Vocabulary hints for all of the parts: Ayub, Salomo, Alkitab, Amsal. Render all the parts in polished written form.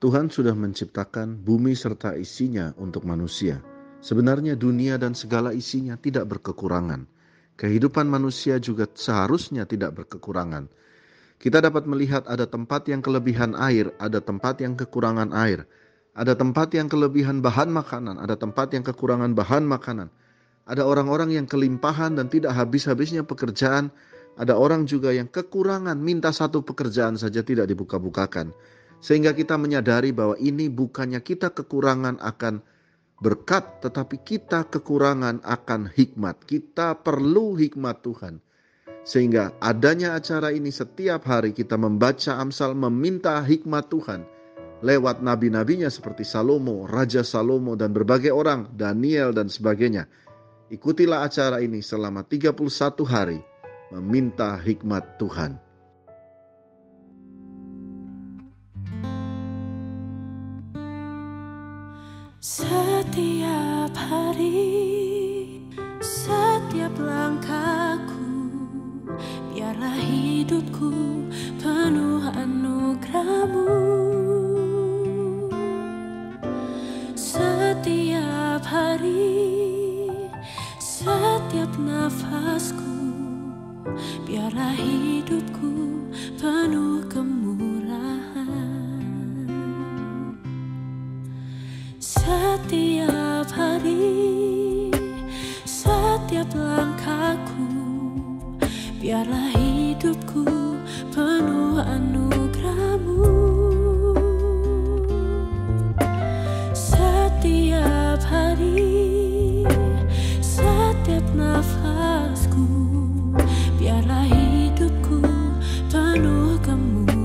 Tuhan sudah menciptakan bumi serta isinya untuk manusia. Sebenarnya dunia dan segala isinya tidak berkekurangan. Kehidupan manusia juga seharusnya tidak berkekurangan. Kita dapat melihat ada tempat yang kelebihan air, ada tempat yang kekurangan air, ada tempat yang kelebihan bahan makanan, ada tempat yang kekurangan bahan makanan. Ada orang-orang yang kelimpahan dan tidak habis-habisnya pekerjaan. Ada orang juga yang kekurangan, minta satu pekerjaan saja tidak dibuka-bukakan. Sehingga kita menyadari bahwa ini bukannya kita kekurangan akan berkat, tetapi kita kekurangan akan hikmat. Kita perlu hikmat Tuhan. Sehingga adanya acara ini setiap hari kita membaca Amsal, meminta hikmat Tuhan lewat nabi-nabinya seperti Salomo, Raja Salomo, dan berbagai orang, Daniel dan sebagainya. Ikutilah acara ini selama 31 hari, meminta hikmat Tuhan. Setiap hari, setiap langkahku, biarlah hidupku penuh anugerah-Mu. Setiap hari, setiap nafasku, biarlah hidupku penuh kemurahan. Setiap hari, setiap langkahku, biarlah hidupku penuh anugerah-Mu. Setiap hari, setiap nafasku, biarlah hidupku penuh kemurahan.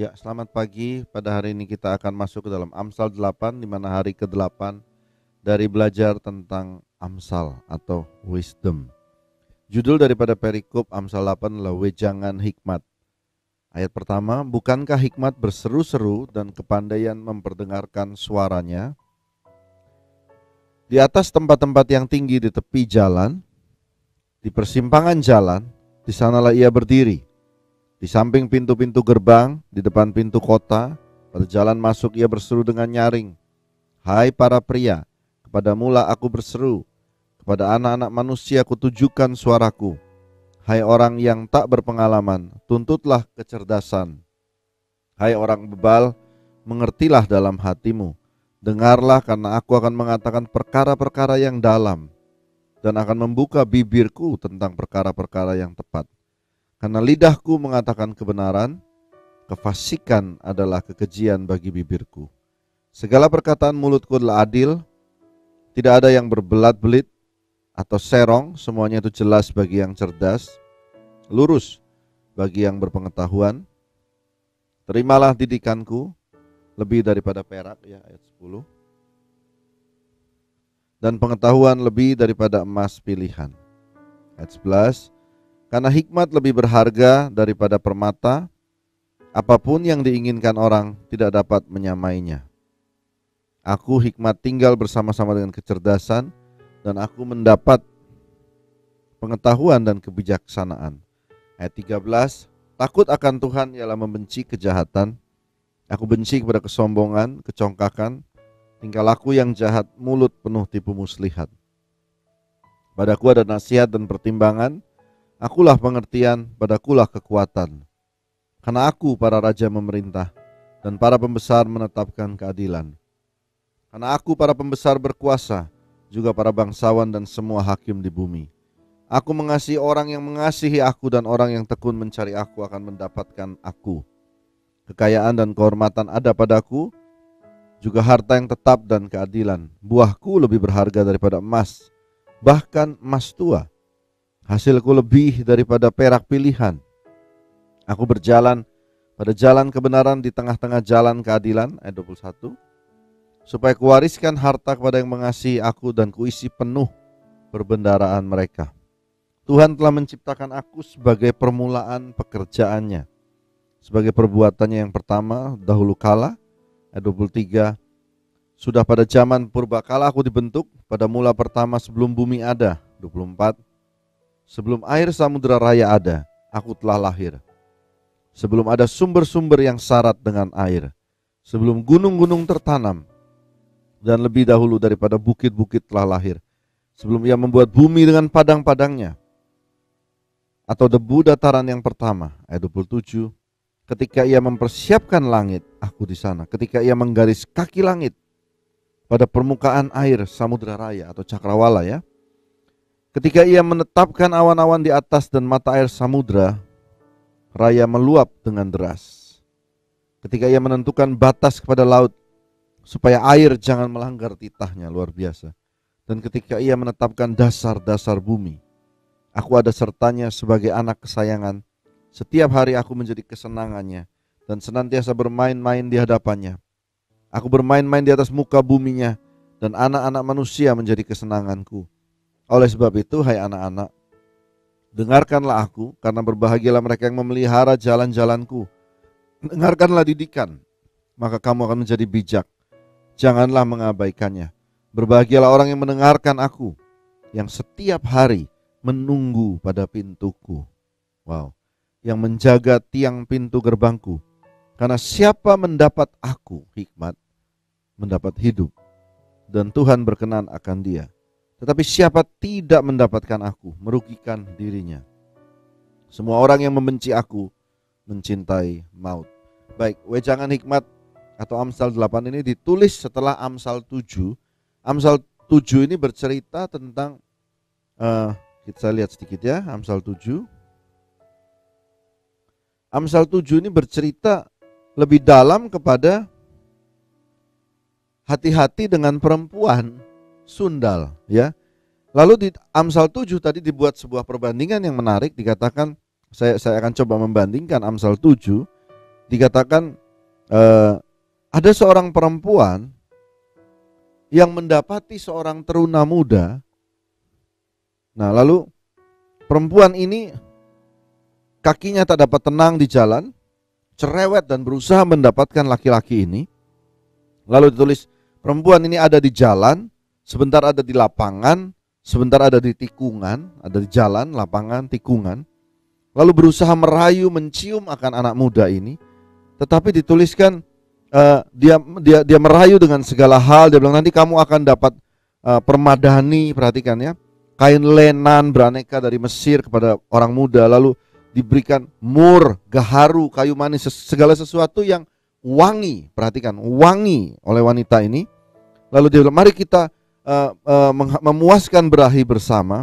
Ya, selamat pagi. Pada hari ini kita akan masuk ke dalam Amsal 8, di mana hari ke-8 dari belajar tentang Amsal atau Wisdom. Judul daripada perikop Amsal 8 adalah Wejangan Hikmat. Ayat pertama, bukankah hikmat berseru-seru dan kepandaian memperdengarkan suaranya? Di atas tempat-tempat yang tinggi di tepi jalan, di persimpangan jalan, di sanalah ia berdiri. Di samping pintu-pintu gerbang, di depan pintu kota, pada jalan masuk ia berseru dengan nyaring. Hai para pria, kepadamulah aku berseru, kepada anak-anak manusia kutujukan suaraku. Hai orang yang tak berpengalaman, tuntutlah kecerdasan. Hai orang bebal, mengertilah dalam hatimu. Dengarlah, karena aku akan mengatakan perkara-perkara yang dalam, dan akan membuka bibirku tentang perkara-perkara yang tepat. Karena lidahku mengatakan kebenaran, kefasikan adalah kekejian bagi bibirku. Segala perkataan mulutku adalah adil, tidak ada yang berbelat-belit atau serong, semuanya itu jelas bagi yang cerdas, lurus bagi yang berpengetahuan. Terimalah didikanku, lebih daripada perak, ya, ayat 10. Dan pengetahuan lebih daripada emas pilihan, ayat 11. Karena hikmat lebih berharga daripada permata, apapun yang diinginkan orang tidak dapat menyamainya. Aku hikmat tinggal bersama-sama dengan kecerdasan, dan aku mendapat pengetahuan dan kebijaksanaan. Ayat 13, takut akan Tuhan ialah membenci kejahatan. Aku benci kepada kesombongan, kecongkakan, tingkah laku yang jahat, mulut penuh tipu muslihat. Padaku ada nasihat dan pertimbangan, akulah pengertian, padakulah kekuatan. Karena aku para raja memerintah, dan para pembesar menetapkan keadilan. Karena aku para pembesar berkuasa, juga para bangsawan dan semua hakim di bumi. Aku mengasihi orang yang mengasihi aku, dan orang yang tekun mencari aku akan mendapatkan aku. Kekayaan dan kehormatan ada padaku, juga harta yang tetap dan keadilan. Buahku lebih berharga daripada emas, bahkan emas tua. Hasilku lebih daripada perak pilihan. Aku berjalan pada jalan kebenaran di tengah-tengah jalan keadilan, ayat 21, supaya kuwariskan harta kepada yang mengasihi aku, dan kuisi penuh perbendaraan mereka. Tuhan telah menciptakan aku sebagai permulaan pekerjaannya, sebagai perbuatannya yang pertama dahulu kala, ayat 23, sudah pada zaman purbakala aku dibentuk, pada mula pertama sebelum bumi ada, 24, sebelum air samudera raya ada, aku telah lahir, sebelum ada sumber-sumber yang syarat dengan air, sebelum gunung-gunung tertanam, dan lebih dahulu daripada bukit-bukit telah lahir, sebelum ia membuat bumi dengan padang-padangnya, atau debu dataran yang pertama, ayat 27, ketika ia mempersiapkan langit, aku di sana. Ketika ia menggaris kaki langit pada permukaan air samudera raya atau cakrawala ya. Ketika ia menetapkan awan-awan di atas dan mata air samudera raya meluap dengan deras. Ketika ia menentukan batas kepada laut supaya air jangan melanggar titahnya, luar biasa. Dan ketika ia menetapkan dasar-dasar bumi, aku ada sertanya sebagai anak kesayangan. Setiap hari aku menjadi kesenangannya dan senantiasa bermain-main di hadapannya. Aku bermain-main di atas muka buminya dan anak-anak manusia menjadi kesenanganku. Oleh sebab itu, hai anak-anak, dengarkanlah aku, karena berbahagialah mereka yang memelihara jalan-jalanku. Dengarkanlah didikan, maka kamu akan menjadi bijak. Janganlah mengabaikannya. Berbahagialah orang yang mendengarkan aku, yang setiap hari menunggu pada pintuku. Wow. Yang menjaga tiang pintu gerbangku, karena siapa mendapat aku hikmat mendapat hidup, dan Tuhan berkenan akan dia. Tetapi siapa tidak mendapatkan aku merugikan dirinya. Semua orang yang membenci aku mencintai maut. Baik, wejangan hikmat atau Amsal 8 ini ditulis setelah Amsal 7. Amsal 7 ini bercerita tentang kita lihat sedikit ya, Amsal 7. Amsal 7 ini bercerita lebih dalam kepada hati-hati dengan perempuan sundal ya. Lalu di Amsal 7 tadi dibuat sebuah perbandingan yang menarik, dikatakan saya akan coba membandingkan Amsal 7, dikatakan ada seorang perempuan yang mendapati seorang teruna muda. Nah, lalu perempuan ini kakinya tak dapat tenang di jalan, cerewet dan berusaha mendapatkan laki-laki ini. Lalu ditulis, perempuan ini ada di jalan, sebentar ada di lapangan, sebentar ada di tikungan, ada di jalan, lapangan, tikungan. Lalu berusaha merayu, mencium akan anak muda ini. Tetapi dituliskan dia merayu dengan segala hal. Dia bilang nanti kamu akan dapat permadani, perhatikan ya, kain lenan beraneka dari Mesir kepada orang muda. Lalu diberikan mur, gaharu, kayu manis, segala sesuatu yang wangi, perhatikan, wangi oleh wanita ini. Lalu dia bilang, mari kita memuaskan berahi bersama.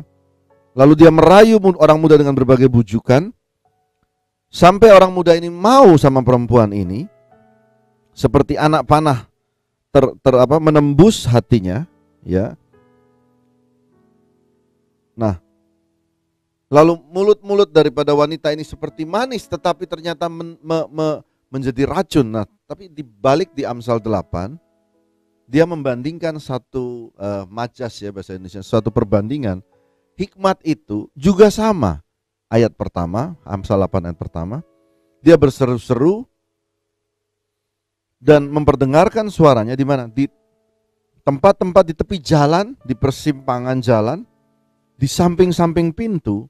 Lalu dia merayu orang muda dengan berbagai bujukan, sampai orang muda ini mau sama perempuan ini, seperti anak panah menembus hatinya ya. Nah, lalu mulut-mulut daripada wanita ini seperti manis, tetapi ternyata menjadi racun. Nah, tapi dibalik di Amsal 8, dia membandingkan satu majas ya bahasa Indonesia, suatu perbandingan. Hikmat itu juga sama. Ayat pertama, Amsal 8 ayat pertama, dia berseru-seru dan memperdengarkan suaranya di mana? Di tempat-tempat di tepi jalan, di persimpangan jalan, di samping-samping pintu.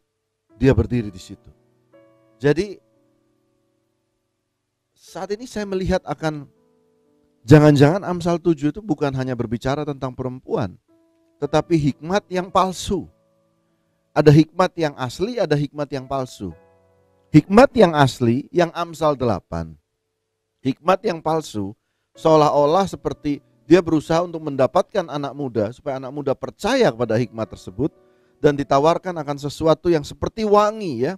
Dia berdiri di situ. Jadi saat ini saya melihat akan Jangan-jangan Amsal 7 itu bukan hanya berbicara tentang perempuan, tetapi hikmat yang palsu. Ada hikmat yang asli, ada hikmat yang palsu. Hikmat yang asli, yang Amsal 8. Hikmat yang palsu, seolah-olah seperti dia berusaha untuk mendapatkan anak muda, supaya anak muda percaya kepada hikmat tersebut, dan ditawarkan akan sesuatu yang seperti wangi ya,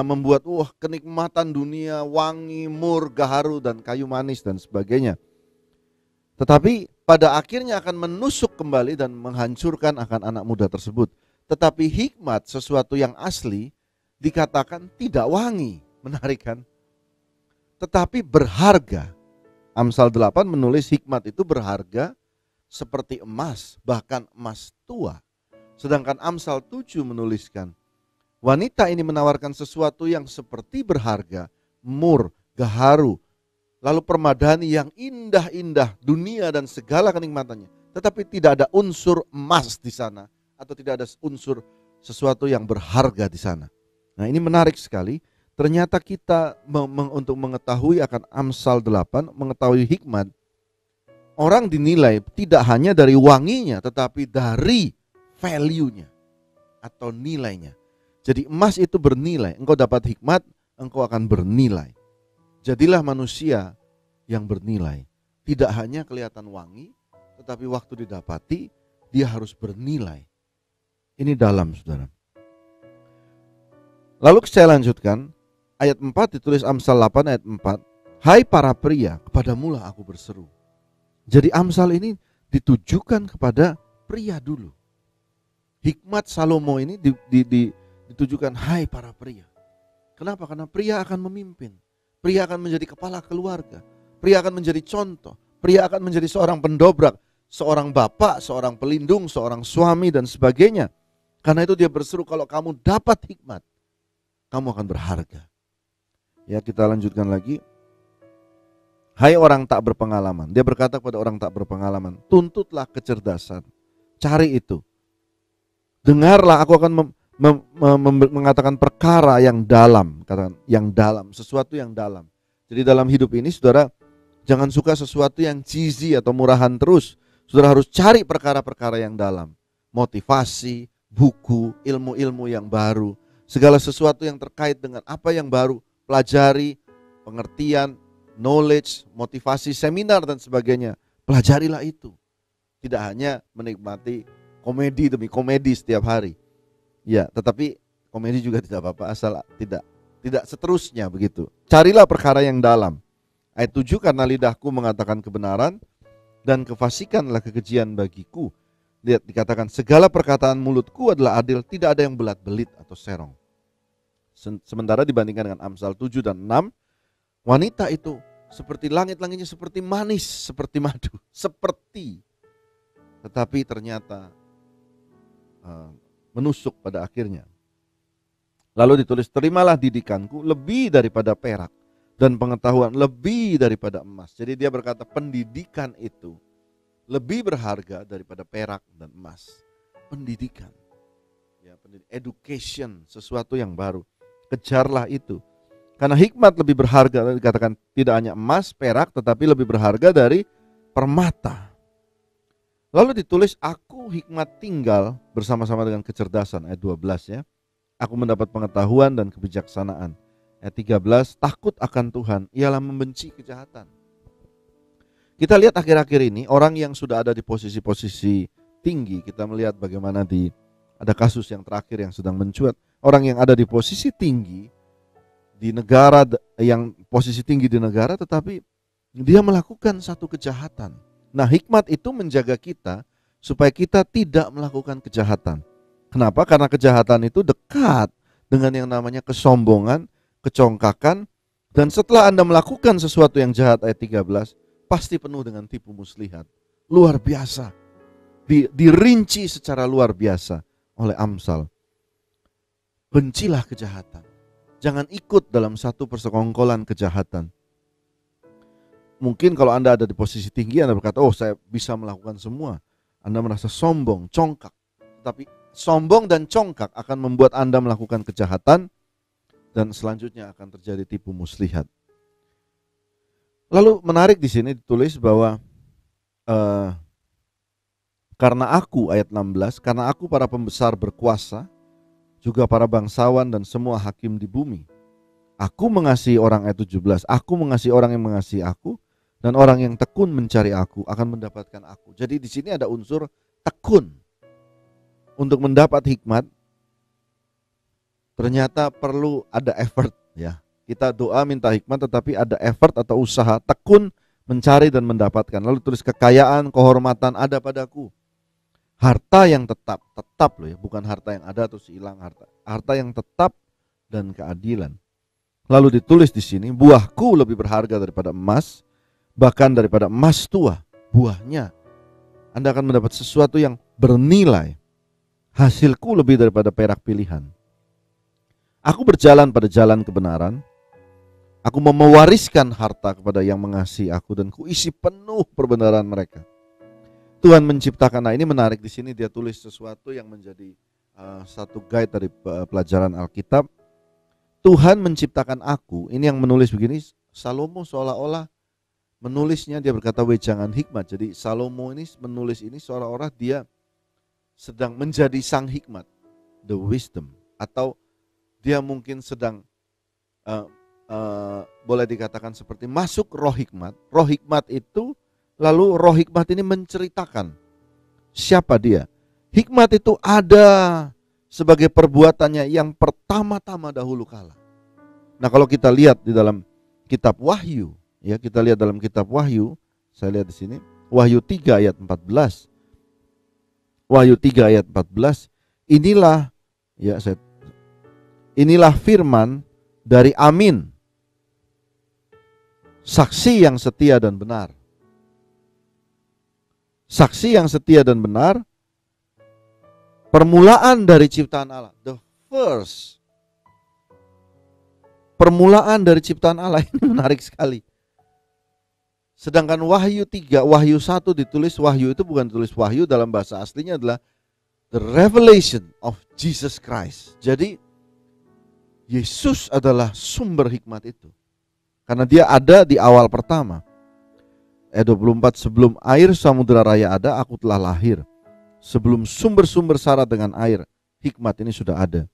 membuat kenikmatan dunia, wangi, mur, gaharu, dan kayu manis, dan sebagainya. Tetapi pada akhirnya akan menusuk kembali dan menghancurkan akan anak muda tersebut. Tetapi hikmat, sesuatu yang asli, dikatakan tidak wangi. Menarik kan? Tetapi berharga. Amsal 8 menulis hikmat itu berharga seperti emas, bahkan emas tua. Sedangkan Amsal 7 menuliskan, wanita ini menawarkan sesuatu yang seperti berharga, mur, gaharu, lalu permadani yang indah-indah dunia dan segala kenikmatannya, tetapi tidak ada unsur emas di sana atau tidak ada unsur sesuatu yang berharga di sana. Nah, ini menarik sekali. Ternyata kita untuk mengetahui akan Amsal 8, mengetahui hikmat, orang dinilai tidak hanya dari wanginya tetapi dari value-nya atau nilainya. Jadi emas itu bernilai. Engkau dapat hikmat, engkau akan bernilai. Jadilah manusia yang bernilai. Tidak hanya kelihatan wangi, tetapi waktu didapati, dia harus bernilai. Ini dalam, saudara. Lalu saya lanjutkan, ayat 4 ditulis Amsal 8 ayat 4. Hai para pria, kepadamulah aku berseru. Jadi Amsal ini ditujukan kepada pria dulu. Hikmat Salomo ini ditujukan, hai para pria. Kenapa? Karena pria akan memimpin. Pria akan menjadi kepala keluarga, pria akan menjadi contoh, pria akan menjadi seorang pendobrak, seorang bapak, seorang pelindung, seorang suami dan sebagainya. Karena itu dia berseru, kalau kamu dapat hikmat, kamu akan berharga. Ya, kita lanjutkan lagi. Hai orang tak berpengalaman, dia berkata kepada orang tak berpengalaman, tuntutlah kecerdasan, cari itu. Dengarlah, aku akan mengatakan perkara yang dalam, katakan yang dalam, sesuatu yang dalam. Jadi dalam hidup ini saudara, jangan suka sesuatu yang cheesy atau murahan terus. Saudara harus cari perkara-perkara yang dalam, motivasi, buku, ilmu-ilmu yang baru, segala sesuatu yang terkait dengan apa yang baru, pelajari, pengertian, knowledge, motivasi, seminar dan sebagainya. Pelajarilah itu. Tidak hanya menikmati komedi demi komedi setiap hari. Ya, tetapi komedi juga tidak apa-apa asal tidak seterusnya begitu. Carilah perkara yang dalam. Ayat 7, karena lidahku mengatakan kebenaran dan kefasikanlah kekejian bagiku. Lihat, dikatakan segala perkataan mulutku adalah adil, tidak ada yang belat-belit atau serong. Sementara dibandingkan dengan Amsal 7 dan 6, wanita itu seperti langit-langitnya seperti manis, seperti madu, seperti. Tetapi ternyata menusuk pada akhirnya. Lalu ditulis, terimalah didikanku lebih daripada perak dan pengetahuan lebih daripada emas. Jadi dia berkata pendidikan itu lebih berharga daripada perak dan emas. Pendidikan, ya, education, sesuatu yang baru. Kejarlah itu. Karena hikmat lebih berharga, dikatakan tidak hanya emas, perak, tetapi lebih berharga dari permata. Lalu ditulis, aku hikmat tinggal bersama-sama dengan kecerdasan, ayat 12 ya. Aku mendapat pengetahuan dan kebijaksanaan. Ayat 13, takut akan Tuhan, ialah membenci kejahatan. Kita lihat akhir-akhir ini, orang yang sudah ada di posisi-posisi tinggi, kita melihat bagaimana ada kasus yang terakhir yang sedang mencuat. Orang yang ada di posisi tinggi, di negara, yang posisi tinggi di negara, tetapi dia melakukan satu kejahatan. Nah, hikmat itu menjaga kita supaya kita tidak melakukan kejahatan. Kenapa? Karena kejahatan itu dekat dengan yang namanya kesombongan, kecongkakan, dan setelah Anda melakukan sesuatu yang jahat, ayat 13, pasti penuh dengan tipu muslihat. Luar biasa. Dirinci secara luar biasa oleh Amsal. Bencilah kejahatan. Jangan ikut dalam satu persekongkolan kejahatan. Mungkin kalau Anda ada di posisi tinggi, Anda berkata, oh saya bisa melakukan semua. Anda merasa sombong, congkak. Tapi sombong dan congkak akan membuat Anda melakukan kejahatan dan selanjutnya akan terjadi tipu muslihat. Lalu menarik di sini ditulis bahwa karena aku, ayat 16, karena aku para pembesar berkuasa, juga para bangsawan dan semua hakim di bumi. Aku mengasihi orang, ayat 17, aku mengasihi orang yang mengasihi aku, dan orang yang tekun mencari aku akan mendapatkan aku. Jadi di sini ada unsur tekun. Untuk mendapat hikmat, ternyata perlu ada effort, ya. Kita doa minta hikmat, tetapi ada effort atau usaha, tekun mencari dan mendapatkan. Lalu tulis kekayaan, kehormatan ada padaku. Harta yang tetap, tetap loh ya, bukan harta yang ada terus hilang, harta. Harta yang tetap dan keadilan. Lalu ditulis di sini, buahku lebih berharga daripada emas, bahkan daripada emas tua, buahnya. Anda akan mendapat sesuatu yang bernilai. Hasilku lebih daripada perak pilihan. Aku berjalan pada jalan kebenaran. Aku mau mewariskan harta kepada yang mengasihi aku dan kuisi penuh perbenaran mereka. Tuhan menciptakan. Nah, ini menarik di sini dia tulis sesuatu yang menjadi satu guide dari pelajaran Alkitab. Tuhan menciptakan aku. Ini yang menulis begini, Salomo seolah-olah menulisnya, dia berkata wejangan hikmat. Jadi Salomo ini menulis ini seolah-olah dia sedang menjadi sang hikmat, the wisdom, atau dia mungkin sedang boleh dikatakan seperti masuk roh hikmat. Roh hikmat itu, lalu roh hikmat ini menceritakan siapa dia. Hikmat itu ada sebagai perbuatannya yang pertama-tama dahulu kala. Nah, kalau kita lihat di dalam kitab Wahyu, ya, kita lihat dalam kitab Wahyu, saya lihat di sini Wahyu 3 ayat 14. Wahyu 3 ayat 14. Inilah, ya, inilah firman dari Amin, saksi yang setia dan benar. Saksi yang setia dan benar, permulaan dari ciptaan Allah. The first, permulaan dari ciptaan Allah. Ini menarik sekali. Sedangkan Wahyu 3, Wahyu 1 ditulis, Wahyu itu bukan tulis Wahyu, dalam bahasa aslinya adalah the revelation of Jesus Christ. Jadi Yesus adalah sumber hikmat itu. Karena dia ada di awal pertama. Ayat 24, sebelum air samudera raya ada, aku telah lahir. Sebelum sumber-sumber sara dengan air, hikmat ini sudah ada.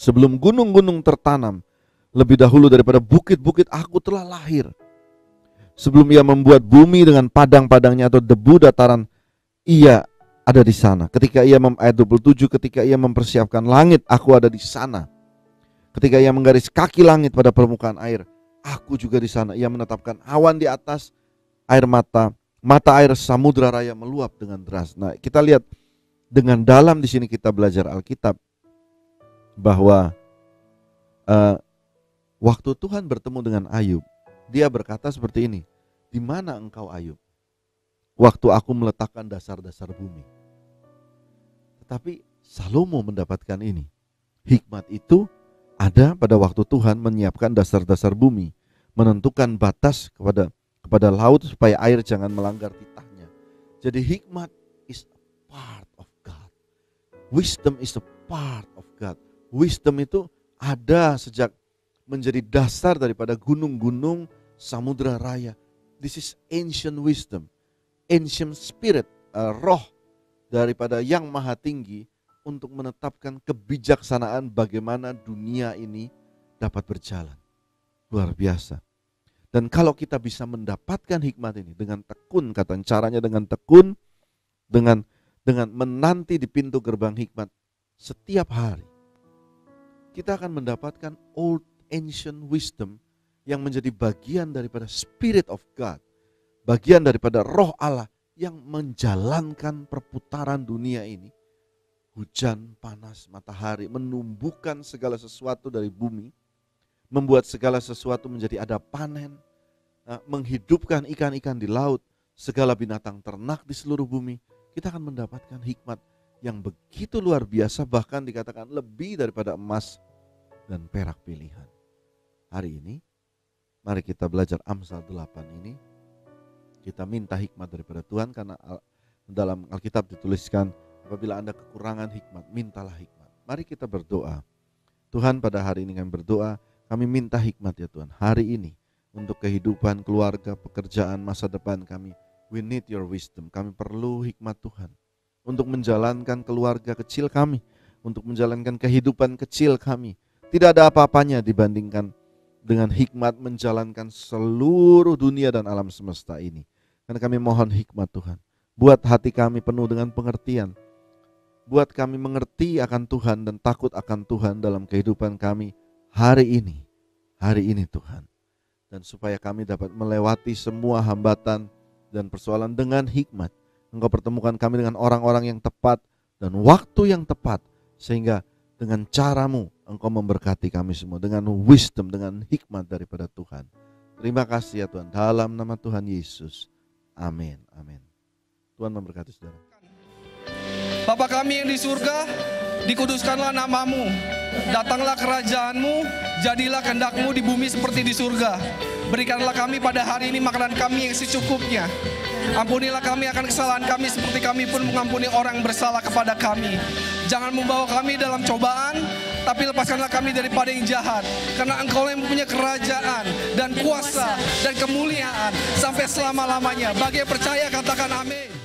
Sebelum gunung-gunung tertanam, lebih dahulu daripada bukit-bukit aku telah lahir. Sebelum ia membuat bumi dengan padang-padangnya atau debu dataran, ia ada di sana. Ketika ia ayat 27, ketika ia mempersiapkan langit, aku ada di sana. Ketika ia menggaris kaki langit pada permukaan air, aku juga di sana. Ia menetapkan awan di atas air mata, mata air samudra raya meluap dengan deras. Nah, kita lihat dengan dalam di sini kita belajar Alkitab bahwa waktu Tuhan bertemu dengan Ayub, dia berkata seperti ini, di mana engkau Ayub? Waktu aku meletakkan dasar-dasar bumi. Tetapi Salomo mendapatkan ini, hikmat itu ada pada waktu Tuhan menyiapkan dasar-dasar bumi, menentukan batas kepada laut supaya air jangan melanggar titahnya. Jadi hikmat is a part of God. Wisdom is a part of God. Wisdom itu ada sejak menjadi dasar daripada gunung-gunung samudra raya. This is ancient wisdom, ancient spirit, roh daripada yang maha tinggi, untuk menetapkan kebijaksanaan bagaimana dunia ini dapat berjalan. Luar biasa. Dan kalau kita bisa mendapatkan hikmat ini dengan tekun, kata caranya dengan tekun, dengan menanti di pintu gerbang hikmat setiap hari, kita akan mendapatkan old ancient wisdom yang menjadi bagian daripada spirit of God, bagian daripada roh Allah yang menjalankan perputaran dunia ini. Hujan, panas, matahari menumbuhkan segala sesuatu dari bumi, membuat segala sesuatu menjadi ada panen, menghidupkan ikan-ikan di laut, segala binatang ternak di seluruh bumi. Kita akan mendapatkan hikmat yang begitu luar biasa, bahkan dikatakan lebih daripada emas dan perak pilihan. Hari ini, mari kita belajar Amsal 8 ini. Kita minta hikmat daripada Tuhan, karena dalam Alkitab dituliskan, apabila Anda kekurangan hikmat, mintalah hikmat. Mari kita berdoa. Tuhan, pada hari ini kami berdoa, kami minta hikmat ya Tuhan. Hari ini untuk kehidupan, keluarga, pekerjaan, masa depan kami. We need your wisdom. Kami perlu hikmat Tuhan untuk menjalankan keluarga kecil kami, untuk menjalankan kehidupan kecil kami. Tidak ada apa-apanya dibandingkan dengan hikmat menjalankan seluruh dunia dan alam semesta ini. Karena kami mohon hikmat Tuhan. Buat hati kami penuh dengan pengertian. Buat kami mengerti akan Tuhan dan takut akan Tuhan dalam kehidupan kami hari ini Tuhan. Dan supaya kami dapat melewati semua hambatan dan persoalan dengan hikmat. Engkau pertemukan kami dengan orang-orang yang tepat dan waktu yang tepat. Sehingga dengan caramu Engkau memberkati kami semua dengan wisdom, dengan hikmat daripada Tuhan. Terima kasih ya Tuhan, dalam nama Tuhan Yesus. Amin, amin. Tuhan memberkati saudara. Bapa kami yang di surga, dikuduskanlah namamu, datanglah kerajaanmu, jadilah kehendakmu di bumi seperti di surga. Berikanlah kami pada hari ini makanan kami yang secukupnya. Ampunilah kami akan kesalahan kami seperti kami pun mengampuni orang bersalah kepada kami. Jangan membawa kami dalam cobaan, tapi lepaskanlah kami daripada yang jahat. Karena Engkau yang mempunyai kerajaan dan kuasa dan kemuliaan sampai selama-lamanya. Bagi yang percaya katakan amin.